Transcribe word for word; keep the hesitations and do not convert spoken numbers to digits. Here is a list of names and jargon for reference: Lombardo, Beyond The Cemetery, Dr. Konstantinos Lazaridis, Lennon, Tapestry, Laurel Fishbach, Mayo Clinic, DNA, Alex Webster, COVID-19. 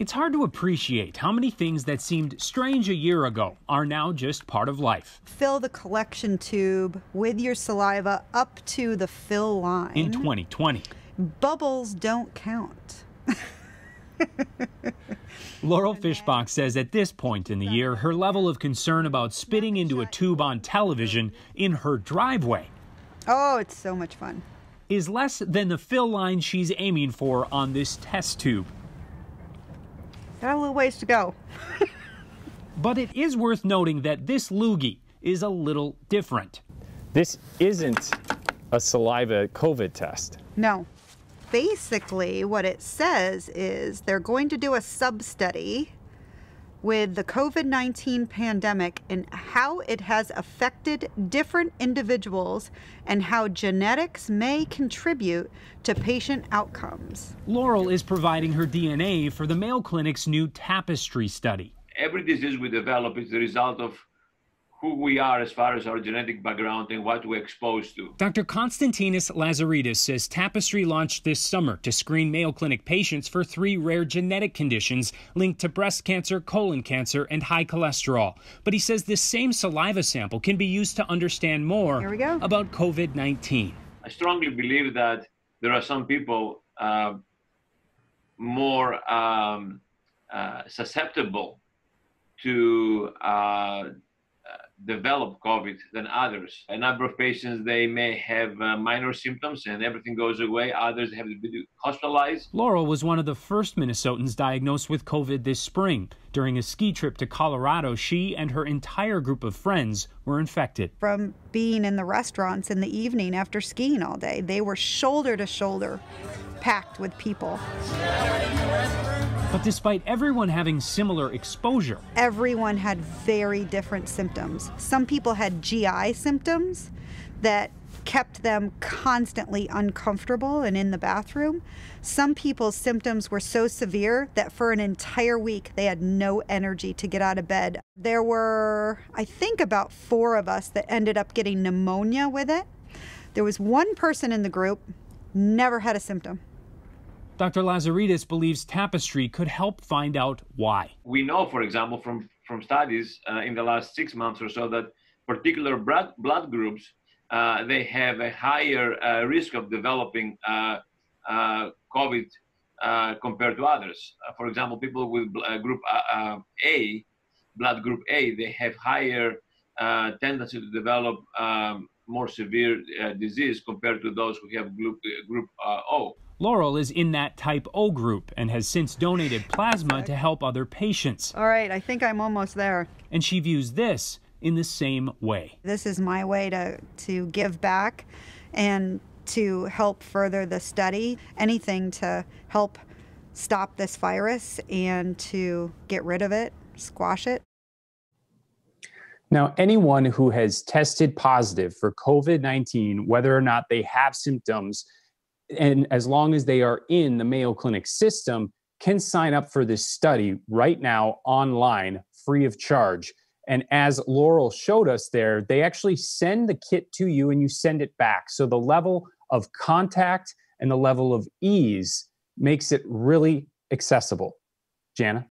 It's hard to appreciate how many things that seemed strange a year ago are now just part of life. Fill the collection tube with your saliva up to the fill line. In twenty twenty. Bubbles don't count. Laurel Fishbach says at this point in the year, her level of concern about spitting into a tube on television in her driveway. Oh, it's so much fun. Is less than the fill line she's aiming for on this test tube. Got a little ways to go. But it is worth noting that this loogie is a little different. This isn't a saliva COVID test. No. Basically, what it says is they're going to do a sub-study with the COVID nineteen pandemic and how it has affected different individuals and how genetics may contribute to patient outcomes. Laurel is providing her D N A for the Mayo Clinic's new Tapestry study. Every disease we develop is the result of who we are as far as our genetic background and what we're exposed to. Doctor Konstantinos Lazaridis says Tapestry launched this summer to screen Mayo Clinic patients for three rare genetic conditions linked to breast cancer, colon cancer, and high cholesterol. But he says this same saliva sample can be used to understand more Here we go. about COVID nineteen. I strongly believe that there are some people uh, more um, uh, susceptible to uh, develop COVID than others. A number of patients, they may have uh, minor symptoms and everything goes away. Others have to be hospitalized. Laurel was one of the first Minnesotans diagnosed with COVID this spring. During a ski trip to Colorado, she and her entire group of friends were infected. From being in the restaurants in the evening after skiing all day, they were shoulder to shoulder packed with people. But despite everyone having similar exposure, everyone had very different symptoms. Some people had G I symptoms that kept them constantly uncomfortable and in the bathroom. Some people's symptoms were so severe that for an entire week they had no energy to get out of bed. There were, I think, about four of us that ended up getting pneumonia with it. There was one person in the group never had a symptom. Doctor Lazaridis believes Tapestry could help find out why. We know, for example, from, from studies uh, in the last six months or so that particular blood, blood groups, uh, they have a higher uh, risk of developing uh, uh, COVID uh, compared to others. Uh, for example, people with uh, group uh, uh, A, blood group A, they have higher uh, tendency to develop um, more severe uh, disease compared to those who have group, uh, group uh, O. Laurel is in that type O group and has since donated plasma to help other patients. All right, I think I'm almost there. And she views this in the same way. This is my way to, to give back and to help further the study. Anything to help stop this virus and to get rid of it, squash it. Now, anyone who has tested positive for COVID nineteen, whether or not they have symptoms, and as long as they are in the Mayo Clinic system, can sign up for this study right now online, free of charge. And as Laurel showed us there, they actually send the kit to you and you send it back. So the level of contact and the level of ease makes it really accessible. Jana?